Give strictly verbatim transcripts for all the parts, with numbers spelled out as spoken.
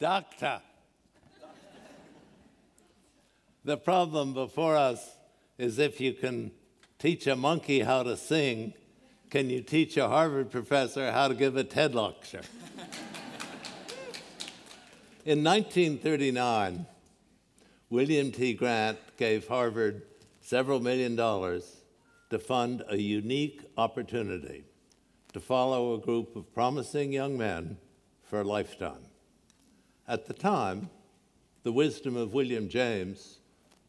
Doctor. The problem before us is if you can teach a monkey how to sing, can you teach a Harvard professor how to give a TED lecture? In nineteen thirty-nine, William T. Grant gave Harvard several million dollars to fund a unique opportunity to follow a group of promising young men for a lifetime. At the time, the wisdom of William James,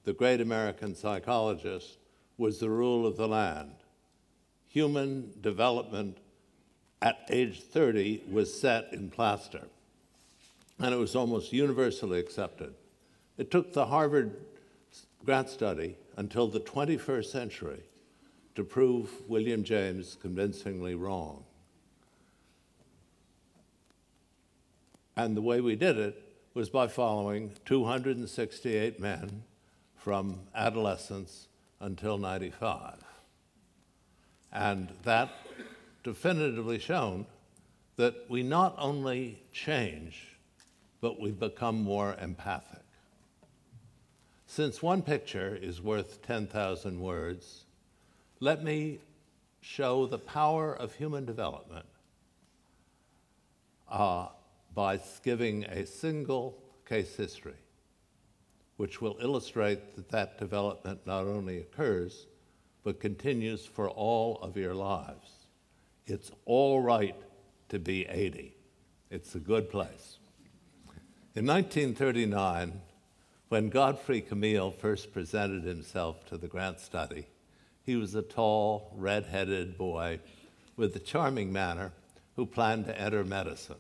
the great American psychologist, was the rule of the land. Human development at age thirty was set in plaster, and it was almost universally accepted. It took the Harvard grant study until the twenty-first century to prove William James convincingly wrong. And the way we did it was by following two hundred sixty-eight men from adolescence until ninety-five. And that definitively shown that we not only change, but we become more empathic. Since one picture is worth ten thousand words, let me show the power of human development uh, by giving a single case history, which will illustrate that that development not only occurs, but continues for all of your lives. It's all right to be eighty. It's a good place. In nineteen thirty-nine, when Godfrey Camille first presented himself to the grant study, he was a tall, red-headed boy with a charming manner who planned to enter medicine.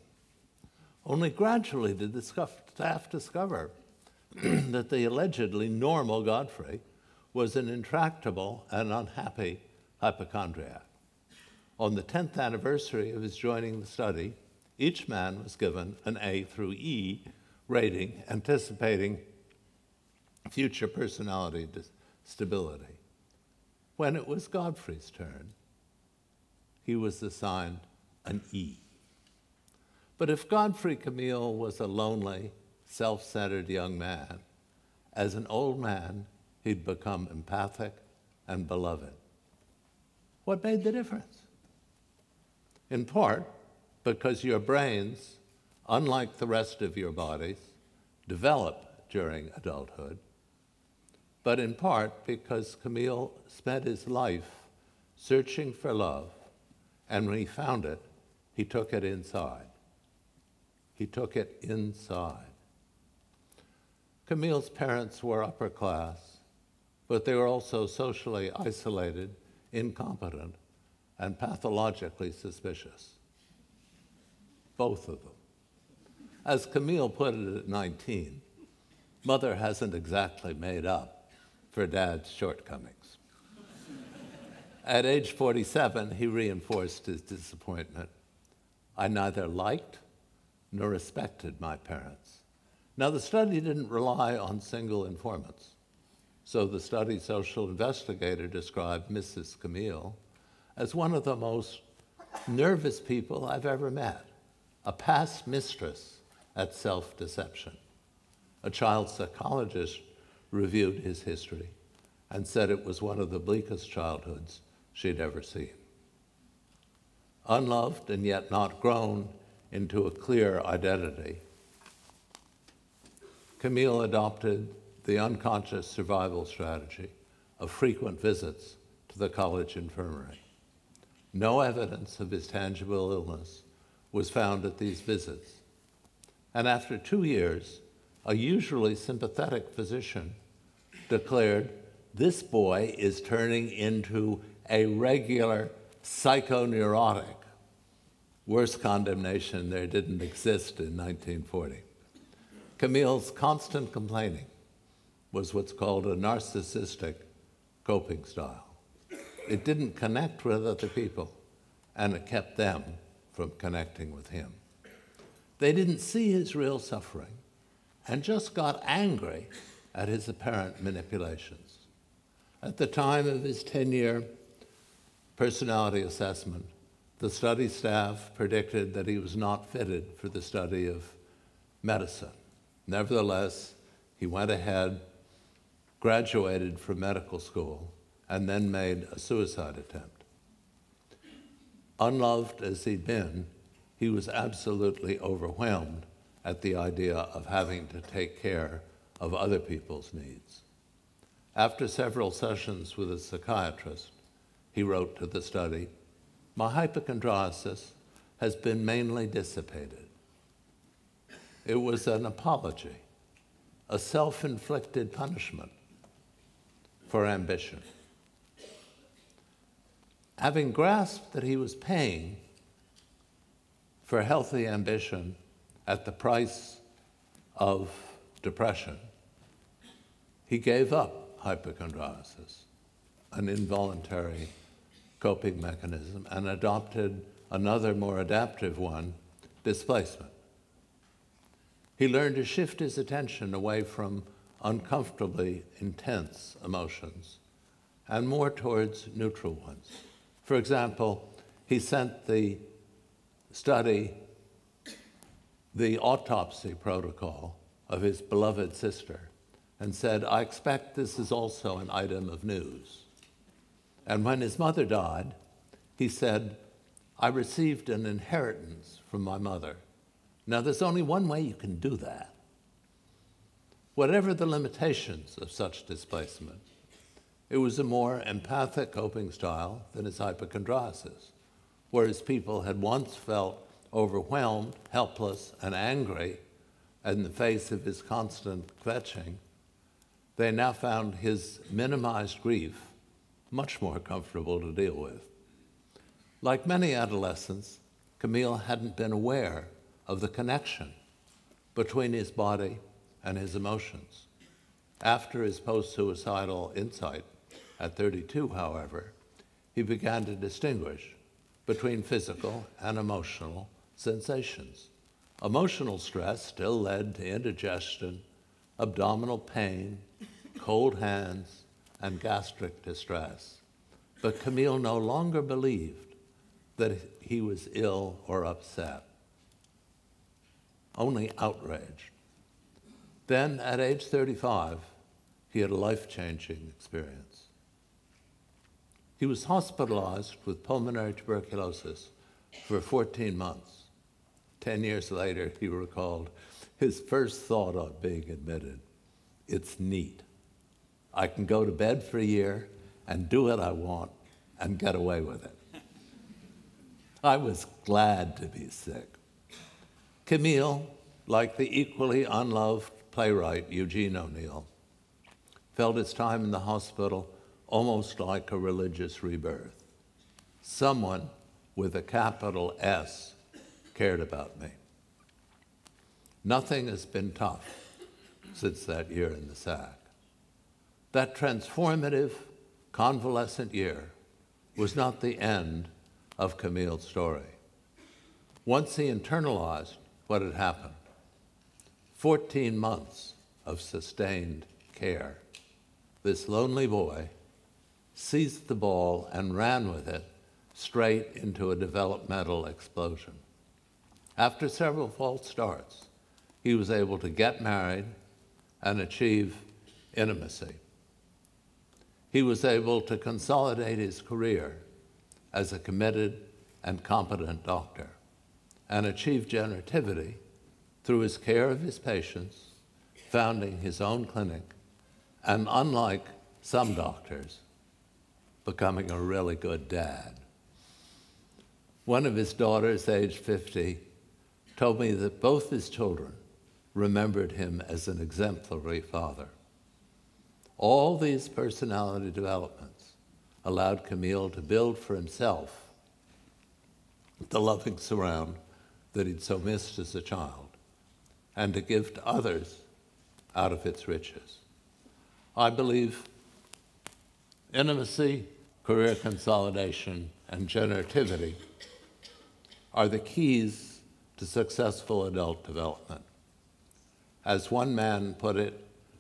Only gradually did the staff discover that the allegedly normal Godfrey was an intractable and unhappy hypochondriac. On the tenth anniversary of his joining the study, each man was given an A through E rating, anticipating future personality stability. When it was Godfrey's turn, he was assigned an E. But if Godfrey Camille was a lonely, self-centered young man, as an old man, he'd become empathic and beloved. What made the difference? In part, because your brains, unlike the rest of your bodies, develop during adulthood, but in part because Camille spent his life searching for love, and when he found it, he took it inside. He took it inside. Camille's parents were upper class, but they were also socially isolated, incompetent, and pathologically suspicious. Both of them. As Camille put it at nineteen, mother hasn't exactly made up for dad's shortcomings. At age forty-seven, he reinforced his disappointment. I neither liked nor respected my parents. Now, the study didn't rely on single informants. So the study's social investigator described Missus Camille as one of the most nervous people I've ever met, a past mistress at self-deception. A child psychologist reviewed his history and said it was one of the bleakest childhoods she'd ever seen. Unloved and yet not grown into a clear identity, Camille adopted the unconscious survival strategy of frequent visits to the college infirmary. No evidence of his tangible illness was found at these visits. And after two years, a usually sympathetic physician declared, this boy is turning into a regular psychoneurotic. Worse condemnation there didn't exist in nineteen forty. Camille's constant complaining was what's called a narcissistic coping style. It didn't connect with other people, and it kept them from connecting with him. They didn't see his real suffering and just got angry at his apparent manipulations. At the time of his ten-year personality assessment, the study staff predicted that he was not fitted for the study of medicine. Nevertheless, he went ahead, graduated from medical school, and then made a suicide attempt. Unloved as he'd been, he was absolutely overwhelmed at the idea of having to take care of other people's needs. After several sessions with a psychiatrist, he wrote to the study, "My hypochondriasis has been mainly dissipated. It was an apology, a self-inflicted punishment for ambition." Having grasped that he was paying for healthy ambition at the price of depression, he gave up hypochondriasis, an involuntary coping mechanism, and adopted another more adaptive one, displacement. He learned to shift his attention away from uncomfortably intense emotions and more towards neutral ones. For example, he sent the study the autopsy protocol of his beloved sister and said, "I expect this is also an item of news." And when his mother died, he said, "I received an inheritance from my mother." Now, there's only one way you can do that. Whatever the limitations of such displacement, it was a more empathic coping style than his hypochondriasis, whereas people had once felt overwhelmed, helpless, and angry in the face of his constant kvetching. They now found his minimized grief much more comfortable to deal with. Like many adolescents, Camille hadn't been aware of the connection between his body and his emotions. After his post-suicidal insight at thirty-two, however, he began to distinguish between physical and emotional sensations. Emotional stress still led to indigestion, abdominal pain, cold hands, and gastric distress. But Camille no longer believed that he was ill or upset, only outraged. Then, at age thirty-five, he had a life-changing experience. He was hospitalized with pulmonary tuberculosis for fourteen months. Ten years later, he recalled, his first thought on being admitted, "It's neat. I can go to bed for a year and do what I want and get away with it." I was glad to be sick. Camille, like the equally unloved playwright Eugene O'Neill, felt his time in the hospital almost like a religious rebirth. Someone with a capital S cared about me. Nothing has been tough since that year in the sack. That transformative, convalescent year was not the end of Camille's story. Once he internalized what had happened, fourteen months of sustained care, this lonely boy seized the ball and ran with it straight into a developmental explosion. After several false starts, he was able to get married and achieve intimacy. He was able to consolidate his career as a committed and competent doctor and achieve generativity through his care of his patients, founding his own clinic, and unlike some doctors, becoming a really good dad. One of his daughters, age fifty, told me that both his children remembered him as an exemplary father. All these personality developments allowed Camille to build for himself the loving surround that he'd so missed as a child and to give to others out of its riches. I believe intimacy, career consolidation, and generativity are the keys to successful adult development. As one man put it,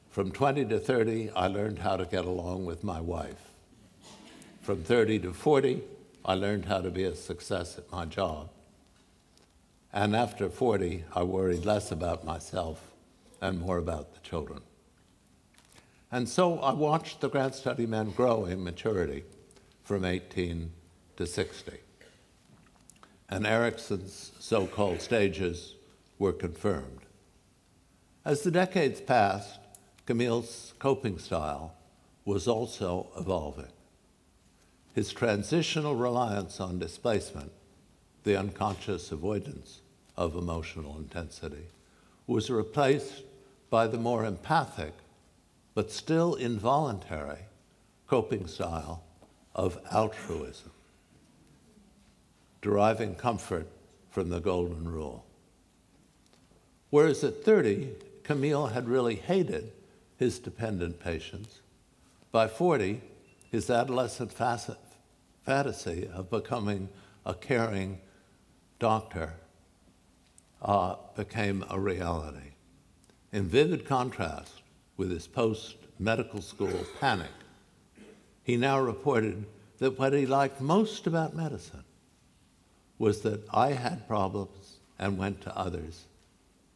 "From twenty to thirty, I learned how to get along with my wife. From thirty to forty, I learned how to be a success at my job. And after forty, I worried less about myself and more about the children. And so I watched the grant study men grow in maturity from eighteen to sixty. And Erickson's so-called stages were confirmed. As the decades passed, Camille's coping style was also evolving. His transitional reliance on displacement, the unconscious avoidance of emotional intensity, was replaced by the more empathic, but still involuntary, coping style of altruism, deriving comfort from the golden rule. Whereas at thirty, Camille had really hated his dependent patients, by forty, his adolescent fantasy of becoming a caring doctor uh, became a reality, in vivid contrast with his post-medical school panic. He now reported that what he liked most about medicine was that I had problems and went to others,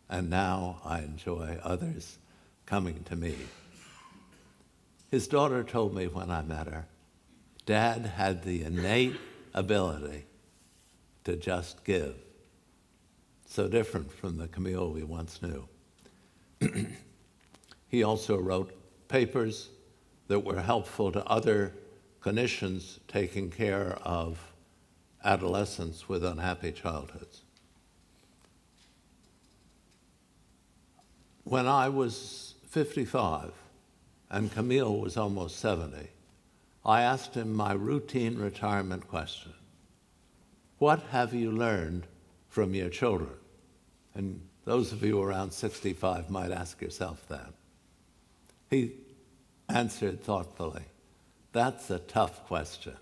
and now I enjoy others coming to me. His daughter told me when I met her, Dad had the innate ability to just give, so different from the Camille we once knew. He also wrote papers that were helpful to other clinicians taking care of adolescents with unhappy childhoods. When I was fifty-five and Camille was almost seventy, I asked him my routine retirement question. What have you learned from your children? And those of you around sixty-five might ask yourself that. He answered thoughtfully, that's a tough question.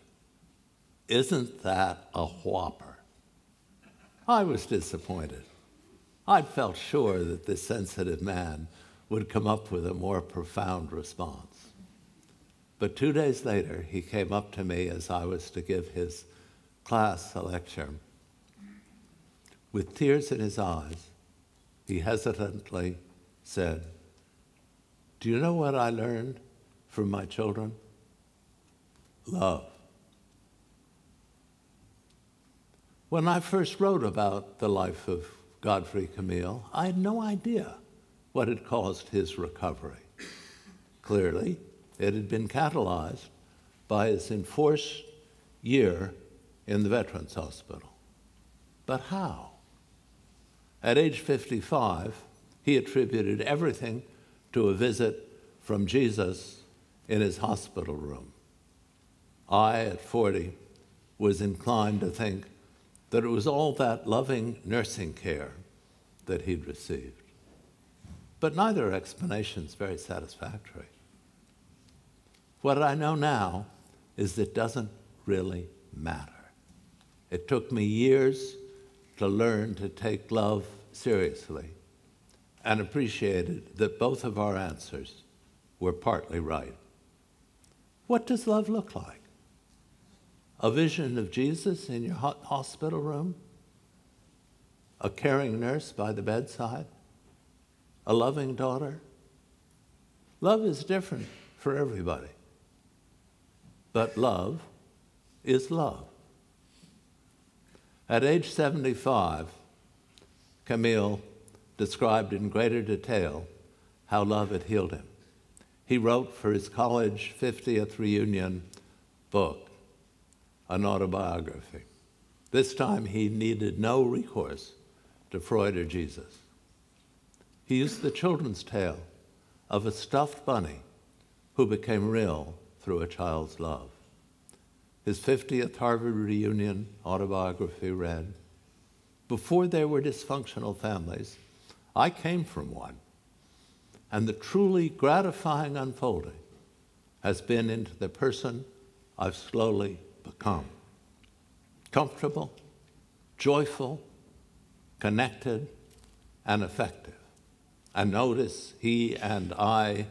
Isn't that a whopper? I was disappointed. I felt sure that this sensitive man would come up with a more profound response. But two days later, he came up to me as I was to give his class a lecture. With tears in his eyes, he hesitantly said, do you know what I learned from my children? Love. When I first wrote about the life of Godfrey Camille, I had no idea what had caused his recovery. Clearly, it had been catalyzed by his enforced year in the Veterans Hospital. But how? At age fifty-five, he attributed everything to a visit from Jesus in his hospital room. I, at forty, was inclined to think that it was all that loving nursing care that he'd received. But neither explanation is very satisfactory. What I know now is that it doesn't really matter. It took me years to learn to take love seriously and appreciated that both of our answers were partly right. What does love look like? A vision of Jesus in your hospital room? A caring nurse by the bedside? A loving daughter? Love is different for everybody. But love is love. At age seventy-five, Camille described in greater detail how love had healed him. He wrote for his college fiftieth reunion book, an autobiography. This time he needed no recourse to Freud or Jesus. He used the children's tale of a stuffed bunny who became real through a child's love. His fiftieth Harvard reunion autobiography read, before there were dysfunctional families, I came from one, and the truly gratifying unfolding has been into the person I've slowly become. Comfortable, joyful, connected, and effective. And notice he and I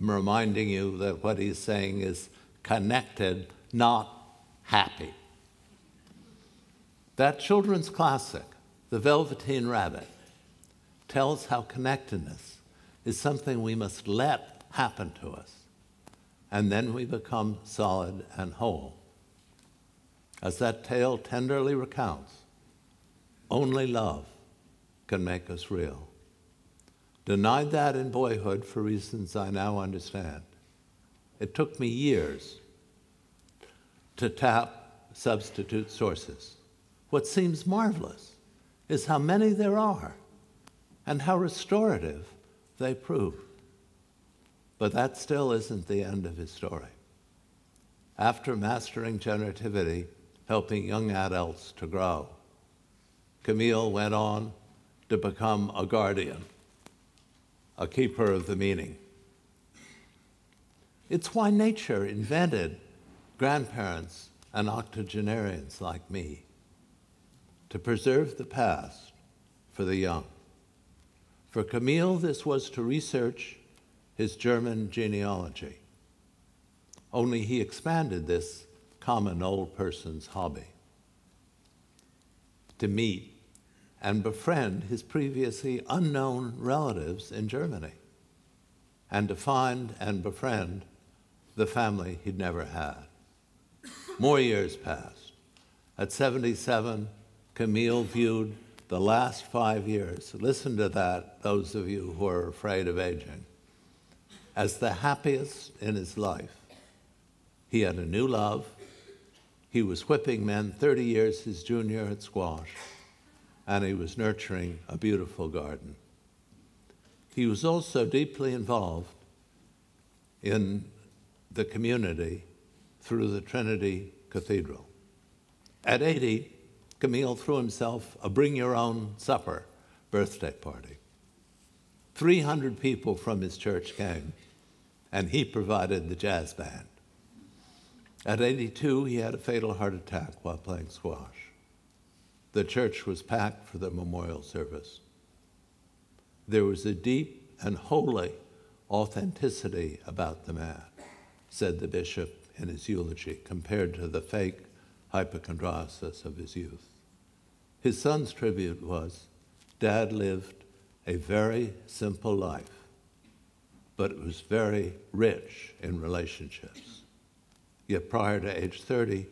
am reminding you that what he's saying is connected, not happy. That children's classic, The Velveteen Rabbit tells how connectedness is something we must let happen to us, and then we become solid and whole. As that tale tenderly recounts, only love can make us real. Denied that in boyhood for reasons I now understand. It took me years to tap substitute sources. What seems marvelous is how many there are and how restorative they prove. But that still isn't the end of his story. After mastering generativity, helping young adults to grow, Camille went on to become a guardian, a keeper of the meaning. It's why nature invented grandparents and octogenarians like me, to preserve the past for the young. For Camille, this was to research his German genealogy, only he expanded this common old person's hobby to meet and befriend his previously unknown relatives in Germany, and to find and befriend the family he'd never had. More years passed. At seventy-seven, Camille viewed the last five years, listen to that, those of you who are afraid of aging, as the happiest in his life. He had a new love. He was whipping men thirty years his junior at squash, and he was nurturing a beautiful garden. He was also deeply involved in the community through the Trinity Cathedral. At eighty, Camille threw himself a bring-your-own-supper birthday party. three hundred people from his church came, and he provided the jazz band. At eighty-two, he had a fatal heart attack while playing squash. The church was packed for the memorial service. There was a deep and holy authenticity about the man, said the bishop in his eulogy, compared to the fake hypochondriasis of his youth. His son's tribute was, "Dad lived a very simple life, but it was very rich in relationships." Yet prior to age thirty,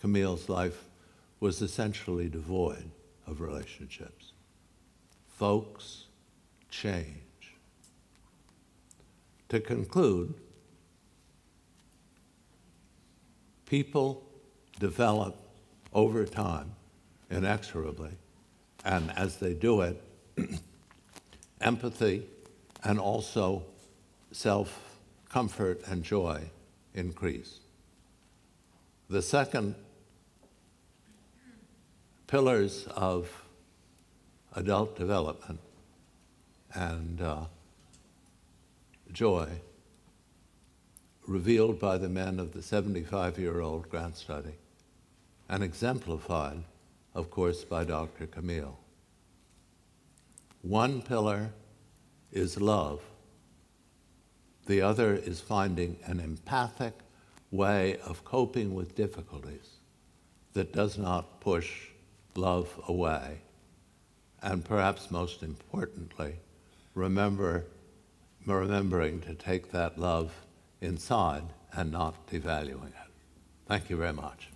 Camille's life was essentially devoid of relationships. Folks change. To conclude, people develop over time inexorably, and as they do it, empathy and also self-comfort and joy increase. The second pillars of adult development and uh, joy revealed by the men of the seventy-five-year-old grant study and exemplified, of course, by Doctor Camille. One pillar is love. The other is finding an empathic way of coping with difficulties that does not push love away. And perhaps most importantly, remember, remembering to take that love inside and not devaluing it. Thank you very much.